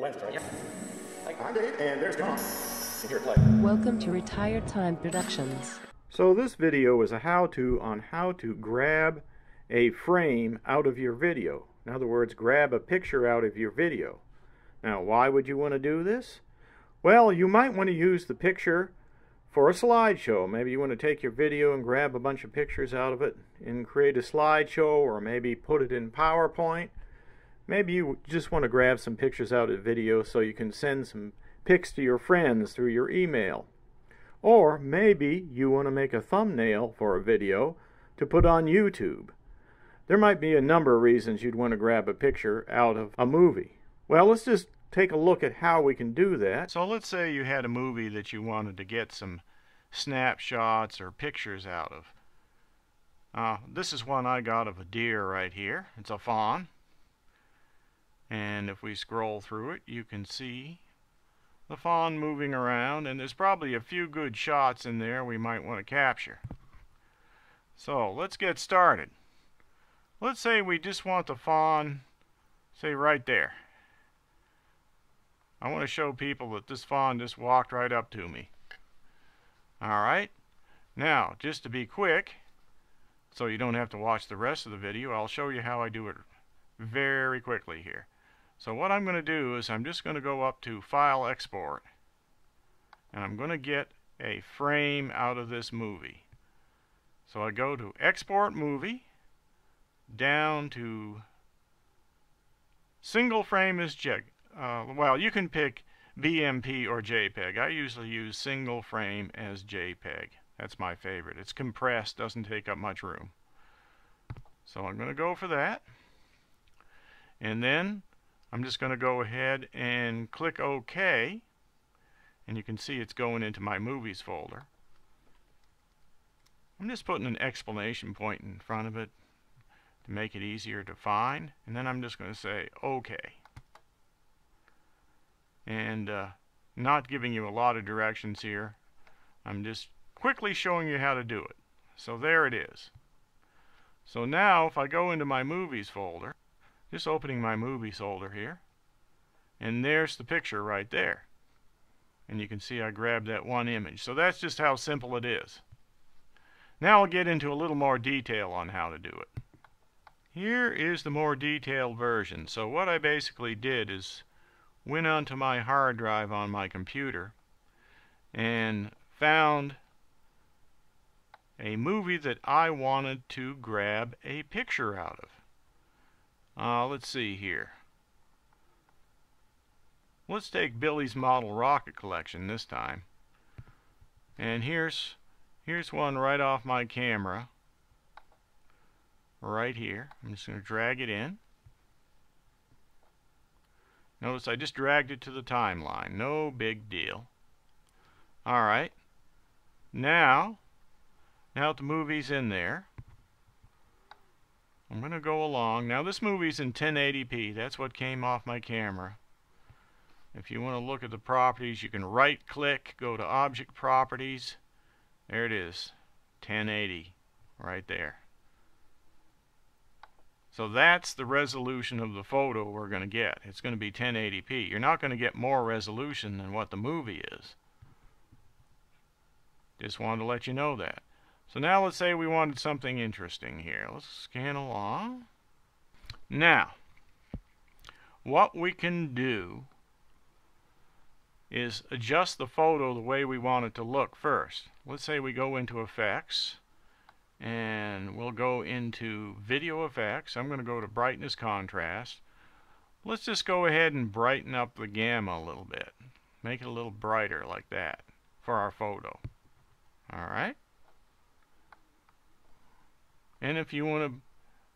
lens, right? Yep. I'm Dave, and there's Tom. Here, play. Welcome to Retired Time Productions. So this video is a how-to on how to grab a frame out of your video. In other words, grab a picture out of your video. Now, why would you want to do this? Well, you might want to use the picture for a slideshow. Maybe you want to take your video and grab a bunch of pictures out of it and create a slideshow, or maybe put it in PowerPoint. Maybe you just want to grab some pictures out of video so you can send some pics to your friends through your email. Or maybe you want to make a thumbnail for a video to put on YouTube. There might be a number of reasons you'd want to grab a picture out of a movie. Well, let's just take a look at how we can do that. So let's say you had a movie that you wanted to get some snapshots or pictures out of. This is one I got of a deer right here. It's a fawn. And if we scroll through it, you can see the fawn moving around, and there's probably a few good shots in there we might want to capture. So let's get started. Let's say we just want the fawn, say, right there. I want to show people that this fawn just walked right up to me. Alright, now just to be quick so you don't have to watch the rest of the video, I'll show you how I do it very quickly here. So what I'm going to do is I'm just going to go up to File Export, and I'm going to get a frame out of this movie. So I go to Export Movie, down to Single Frame as JPEG. Well, you can pick BMP or JPEG. I usually use single frame as JPEG. That's my favorite. It's compressed, doesn't take up much room. So I'm going to go for that. And then I'm just going to go ahead and click OK. And you can see it's going into my movies folder. I'm just putting an exclamation point in front of it to make it easier to find. And then I'm just going to say OK. And not giving you a lot of directions here. I'm just quickly showing you how to do it. So there it is. So now if I go into my movies folder, just opening my movies folder here, and there's the picture right there. And you can see I grabbed that one image. So that's just how simple it is. Now I'll get into a little more detail on how to do it. Here is the more detailed version. So what I basically did is went onto my hard drive on my computer and found a movie that I wanted to grab a picture out of. Let's see here. Let's take Billy's Model Rocket Collection this time. And here's one right off my camera. Right here. I'm just going to drag it in. Notice I just dragged it to the timeline. No big deal. Alright. Now the movie's in there. I'm going to go along. Now this movie's in 1080p. That's what came off my camera. If you want to look at the properties, you can right click, go to Object Properties. There it is. 1080. Right there. So that's the resolution of the photo we're going to get. It's going to be 1080p. You're not going to get more resolution than what the movie is. Just wanted to let you know that. So now let's say we wanted something interesting here. Let's scan along. Now, what we can do is adjust the photo the way we want it to look first. Let's say we go into Effects. And we'll go into video effects. I'm going to go to brightness contrast. Let's just go ahead and brighten up the gamma a little bit. Make it a little brighter like that for our photo. Alright. And if you want to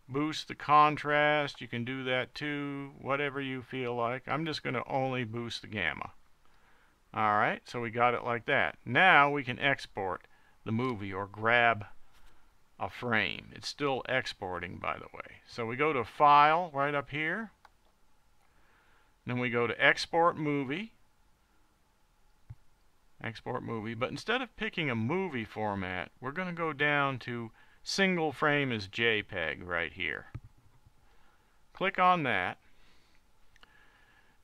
boost the contrast, you can do that too. Whatever you feel like. I'm just going to only boost the gamma. Alright, so we got it like that. Now we can export the movie or grab a frame. It's still exporting, by the way. So we go to File right up here. Then we go to Export Movie. Export Movie. But instead of picking a movie format, we're going to go down to Single Frame as JPEG right here. Click on that.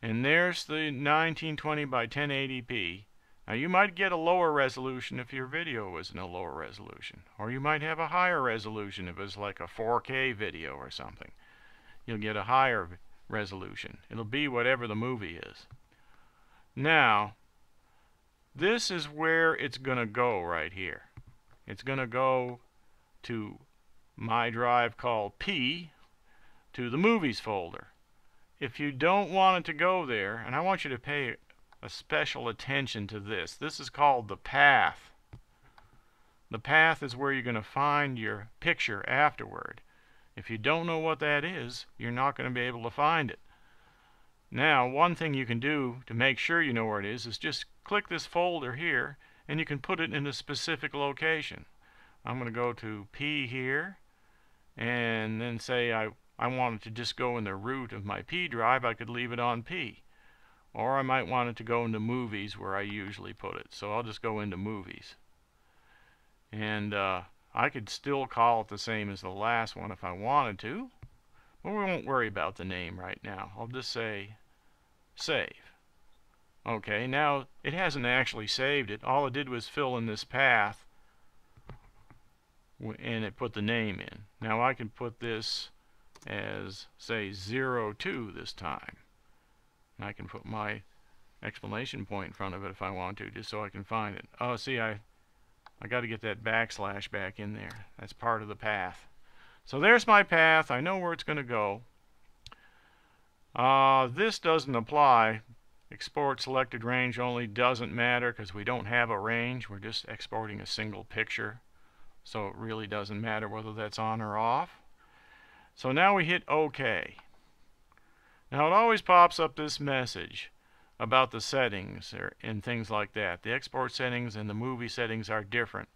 And there's the 1920 by 1080p. Now you might get a lower resolution if your video was in a lower resolution, or you might have a higher resolution if it's like a 4K video or something. You'll get a higher resolution. It'll be whatever the movie is. Now, this is where it's going to go right here. It's going to go to my drive called P, to the movies folder. If you don't want it to go there, and I want you to pay a special attention to this. This is called the path. The path is where you're going to find your picture afterward. If you don't know what that is, you're not going to be able to find it. Now, one thing you can do to make sure you know where it is just click this folder here, and you can put it in a specific location. I'm going to go to P here, and then say I wanted to just go in the root of my P drive. I could leave it on P. Or I might want it to go into movies where I usually put it. So I'll just go into movies. And I could still call it the same as the last one if I wanted to. But we won't worry about the name right now. I'll just say save. Okay, now it hasn't actually saved it. All it did was fill in this path and it put the name in. Now I can put this as, say, 02 this time. And I can put my exclamation point in front of it if I want to, just so I can find it. Oh, see, I got to get that backslash back in there. That's part of the path. So there's my path. I know where it's going to go. This doesn't apply. Export selected range only doesn't matter because we don't have a range. We're just exporting a single picture. So it really doesn't matter whether that's on or off. So now we hit OK. Now it always pops up this message about the settings and things like that. The export settings and the movie settings are different,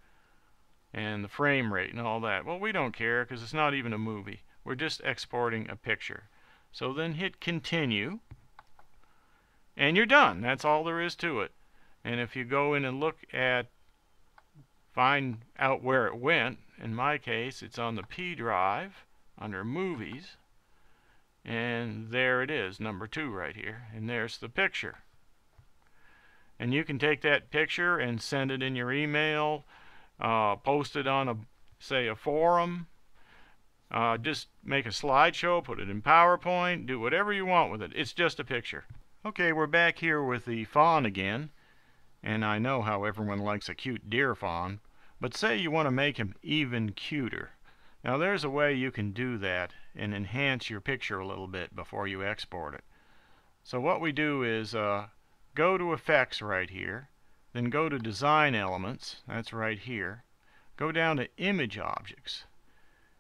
and the frame rate and all that. Well, we don't care because it's not even a movie. We're just exporting a picture. So then hit continue and you're done. That's all there is to it. And if you go in and look at, find out where it went, in my case it's on the P drive under movies. And there it is, number 2 right here. And there's the picture. And you can take that picture and send it in your email, post it on, say, a forum, just make a slideshow, put it in PowerPoint, do whatever you want with it. It's just a picture. Okay, we're back here with the fawn again. And I know how everyone likes a cute deer fawn, but say you want to make him even cuter. Now there's a way you can do that and enhance your picture a little bit before you export it. So what we do is go to Effects right here, then go to Design Elements, that's right here, go down to Image Objects.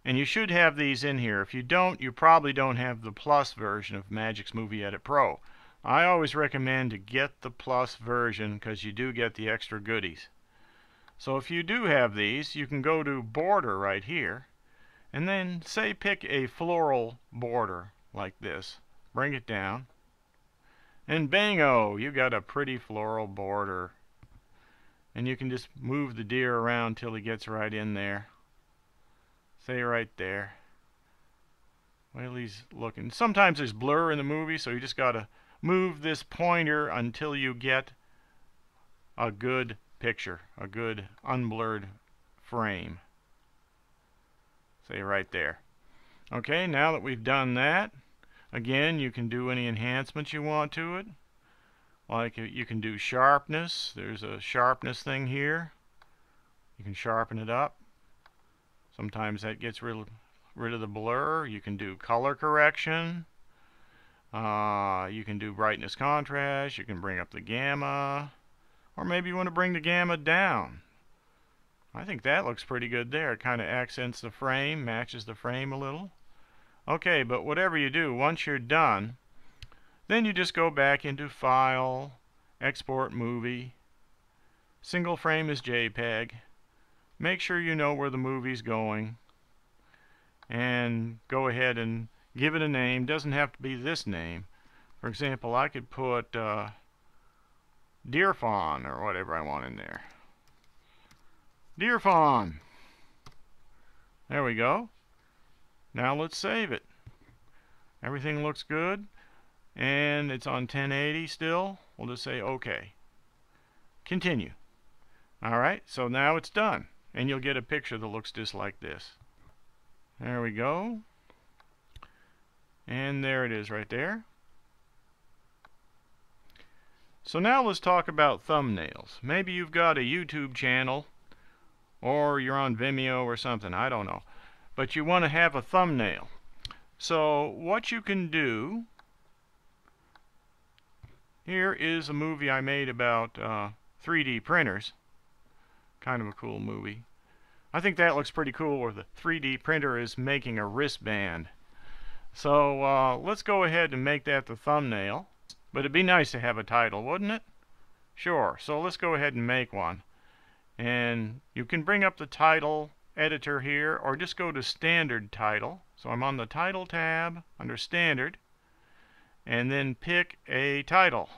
And you should have these in here. If you don't, you probably don't have the Plus version of Magix Movie Edit Pro. I always recommend to get the Plus version because you do get the extra goodies. So if you do have these, you can go to Border right here, and then say pick a floral border like this, bring it down, and bango, you got a pretty floral border. And you can just move the deer around till he gets right in there, say right there. Well, he's looking. Sometimes there's blur in the movie, so you just gotta move this pointer until you get a good picture, a good unblurred frame. Say right there. Okay, now that we've done that, again, you can do any enhancements you want to it. Like you can do sharpness. There's a sharpness thing here. You can sharpen it up. Sometimes that gets rid of the blur. You can do color correction. You can do brightness contrast. You can bring up the gamma. Or maybe you want to bring the gamma down. I think that looks pretty good there. It kind of accents the frame, matches the frame a little. Okay, but whatever you do, once you're done, then you just go back into File, Export Movie, Single Frame is JPEG. Make sure you know where the movie's going, and go ahead and give it a name. Doesn't have to be this name. For example, I could put Deer Fawn or whatever I want in there. Deer fawn. There we go. Now let's save it. Everything looks good. and it's on 1080 still, we'll just say OK. Continue. All right, so now it's done, and you'll get a picture that looks just like this. There we go. And there it is right there. So now let's talk about thumbnails. Maybe you've got a YouTube channel, or you're on Vimeo or something, I don't know. But you want to have a thumbnail. So what you can do, here is a movie I made about 3D printers. Kind of a cool movie. I think that looks pretty cool where the 3D printer is making a wristband. So let's go ahead and make that the thumbnail. But it'd be nice to have a title, wouldn't it? Sure, so let's go ahead and make one. And you can bring up the title editor here, or just go to standard title. So I'm on the title tab under standard, and then pick a title.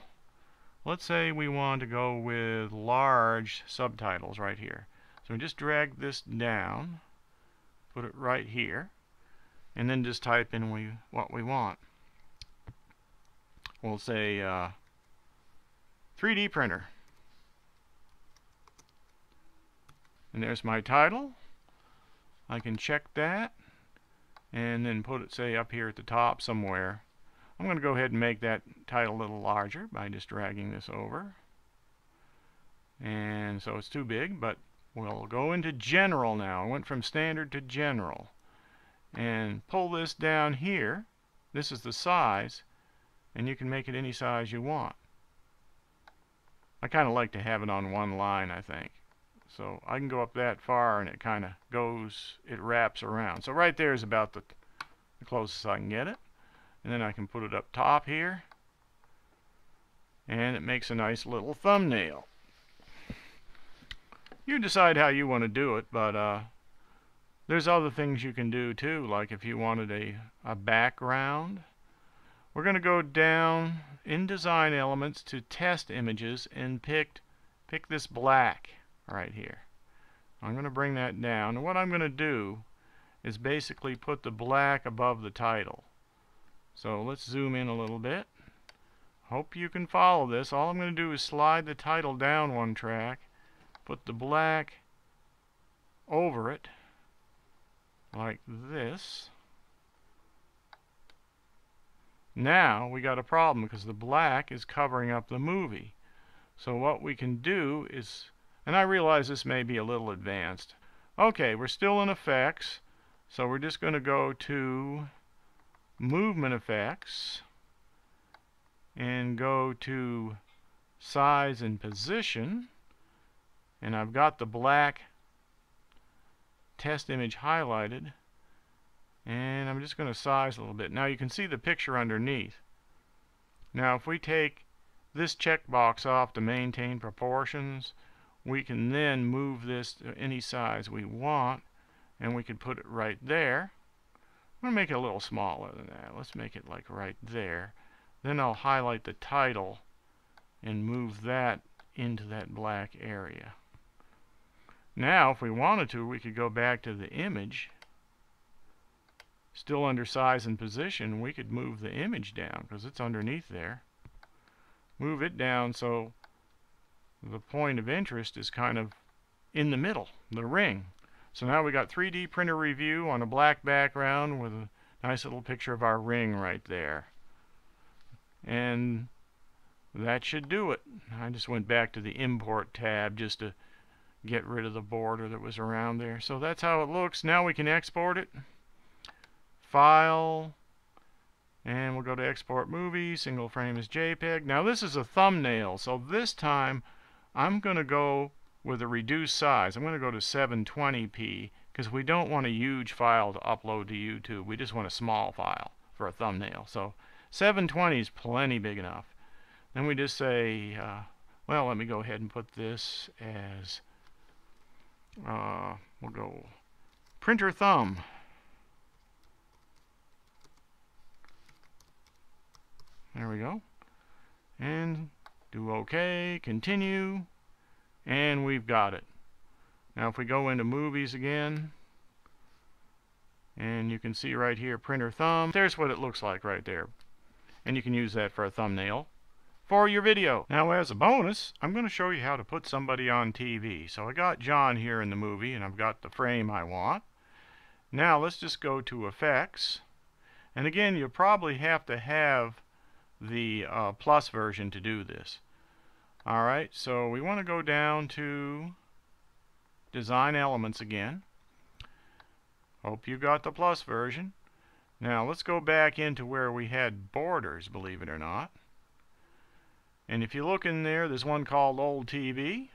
Let's say we want to go with large subtitles right here. So we just drag this down, put it right here, and then just type in what we want. We'll say 3D printer. And there's my title. I can check that and then put it, say, up here at the top somewhere. I'm going to go ahead and make that title a little larger by just dragging this over. And so it's too big, but we'll go into general now. I went from standard to general. And pull this down here. This is the size, and you can make it any size you want. I kind of like to have it on one line, I think. So I can go up that far and it kind of goes, it wraps around. So right there is about the closest I can get it. And then I can put it up top here. And it makes a nice little thumbnail. You decide how you want to do it, but there's other things you can do too, like if you wanted a background. We're going to go down in Design Elements to Test Images and pick this black right here. I'm going to bring that down, and what I'm going to do is basically put the black above the title. So let's zoom in a little bit. Hope you can follow this. All I'm going to do is slide the title down one track, put the black over it like this. Now we got a problem because the black is covering up the movie. So what we can do is, and I realize this may be a little advanced. Okay, we're still in effects, so we're just going to go to movement effects and go to size and position, and I've got the black test image highlighted, and I'm just going to size a little bit. Now you can see the picture underneath. Now if we take this checkbox off to maintain proportions, we can then move this to any size we want, and we could put it right there. I'm going to make it a little smaller than that. Let's make it like right there. Then I'll highlight the title and move that into that black area. Now, if we wanted to, we could go back to the image. Still under size and position, we could move the image down because it's underneath there. Move it down so the point of interest is kind of in the middle, the ring. So now we got 3D printer review on a black background with a nice little picture of our ring right there. And that should do it. I just went back to the import tab just to get rid of the border that was around there. So that's how it looks. Now we can export it. File, and we'll go to export movie, single frame as JPEG. Now this is a thumbnail, so this time I'm going to go with a reduced size. I'm going to go to 720p because we don't want a huge file to upload to YouTube. We just want a small file for a thumbnail. So 720 is plenty big enough. Then we just say, well, let me go ahead and put this as, we'll go printer thumb. There we go. And do OK, continue. And we've got it. Now if we go into movies again, and you can see right here printer thumb, there's what it looks like right there. and you can use that for a thumbnail for your video. Now, as a bonus, I'm going to show you how to put somebody on TV. So I got John here in the movie, and I've got the frame I want. Now let's just go to Effects, and again, you'll probably have to have the Plus version to do this. Alright, so we want to go down to Design Elements again. Hope you got the Plus version. Now let's go back into where we had borders, believe it or not. And if you look in there, there's one called Old TV.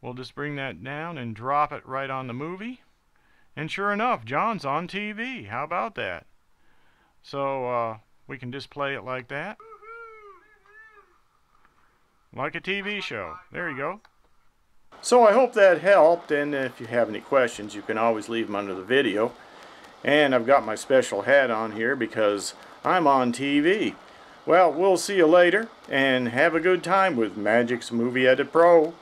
We'll just bring that down and drop it right on the movie. And sure enough, John's on TV. How about that? So we can just play it like that. Like a TV show. There you go. So I hope that helped, and if you have any questions, you can always leave them under the video. And I've got my special hat on here because I'm on TV. Well, we'll see you later, and have a good time with Magix Movie Edit Pro.